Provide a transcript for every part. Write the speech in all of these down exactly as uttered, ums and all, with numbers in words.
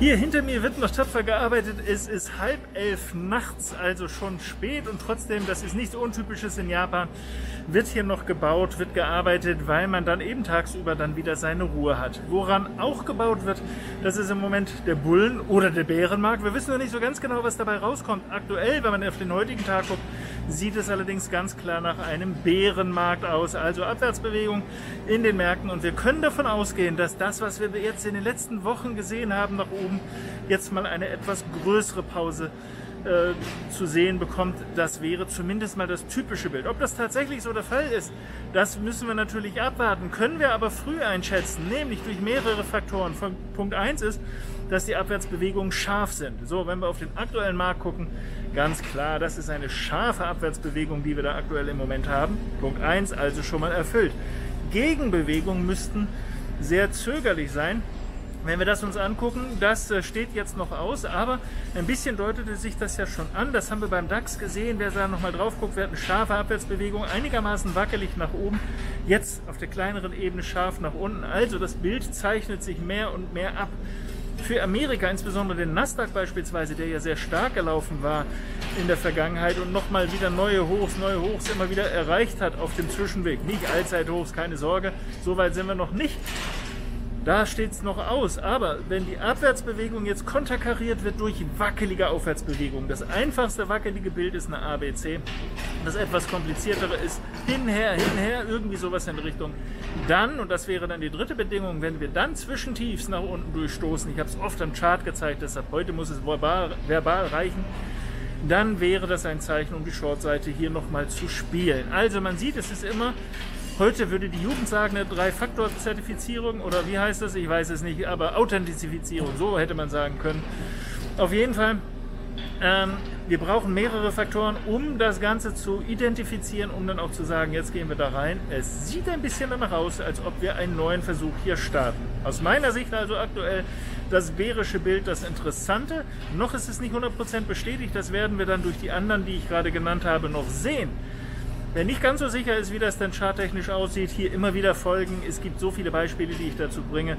Hier hinter mir wird noch tapfer gearbeitet. Es ist halb elf nachts, also schon spät, und trotzdem, das ist nichts Untypisches in Japan, wird hier noch gebaut, wird gearbeitet, weil man dann eben tagsüber dann wieder seine Ruhe hat. Woran auch gebaut wird, das ist im Moment der Bullen- oder der Bärenmarkt. Wir wissen noch nicht so ganz genau, was dabei rauskommt. Aktuell, wenn man auf den heutigen Tag guckt, sieht es allerdings ganz klar nach einem Bärenmarkt aus, also Abwärtsbewegung in den Märkten, und wir können davon ausgehen, dass das, was wir jetzt in den letzten Wochen gesehen haben nach oben, jetzt mal eine etwas größere Pause äh, zu sehen bekommt. Das wäre zumindest mal das typische Bild. Ob das tatsächlich so der Fall ist, das müssen wir natürlich abwarten, können wir aber früh einschätzen, nämlich durch mehrere Faktoren. Punkt eins ist, dass die Abwärtsbewegungen scharf sind. So, wenn wir auf den aktuellen Markt gucken, ganz klar, das ist eine scharfe Abwärtsbewegung, die wir da aktuell im Moment haben. Punkt eins also schon mal erfüllt. Gegenbewegungen müssten sehr zögerlich sein. Wenn wir das uns angucken, das steht jetzt noch aus, aber ein bisschen deutete sich das ja schon an. Das haben wir beim DAX gesehen. Wer da nochmal drauf guckt, wir hatten scharfe Abwärtsbewegung, einigermaßen wackelig nach oben, jetzt auf der kleineren Ebene scharf nach unten. Also das Bild zeichnet sich mehr und mehr ab. Für Amerika, insbesondere den Nasdaq beispielsweise, der ja sehr stark gelaufen war in der Vergangenheit und nochmal wieder neue Hochs, neue Hochs immer wieder erreicht hat auf dem Zwischenweg. Nicht Allzeithochs, keine Sorge, so weit sind wir noch nicht. Da steht es noch aus, aber wenn die Abwärtsbewegung jetzt konterkariert wird durch wackelige Aufwärtsbewegung, das einfachste wackelige Bild ist eine A B C, das etwas kompliziertere ist hinher, hinher, irgendwie sowas in die Richtung. Dann, und das wäre dann die dritte Bedingung, wenn wir dann Zwischentiefs nach unten durchstoßen, ich habe es oft am Chart gezeigt, deshalb heute muss es verbal, verbal reichen, dann wäre das ein Zeichen, um die Shortseite hier nochmal zu spielen. Also man sieht, es ist immer... Heute würde die Jugend sagen, eine Drei-Faktor-Zertifizierung oder wie heißt das? Ich weiß es nicht, aber Authentifizierung, so hätte man sagen können. Auf jeden Fall, ähm, wir brauchen mehrere Faktoren, um das Ganze zu identifizieren, um dann auch zu sagen, jetzt gehen wir da rein. Es sieht ein bisschen danach aus, als ob wir einen neuen Versuch hier starten. Aus meiner Sicht also aktuell das bärische Bild das Interessante. Noch ist es nicht hundert Prozent bestätigt, das werden wir dann durch die anderen, die ich gerade genannt habe, noch sehen. Wer nicht ganz so sicher ist, wie das denn charttechnisch aussieht, hier immer wieder folgen. Es gibt so viele Beispiele, die ich dazu bringe.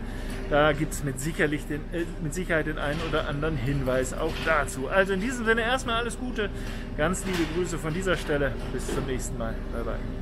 Da gibt es mit, sicherlich den, äh, mit Sicherheit den einen oder anderen Hinweis auch dazu. Also in diesem Sinne erstmal alles Gute. Ganz liebe Grüße von dieser Stelle. Bis zum nächsten Mal. Bye, bye.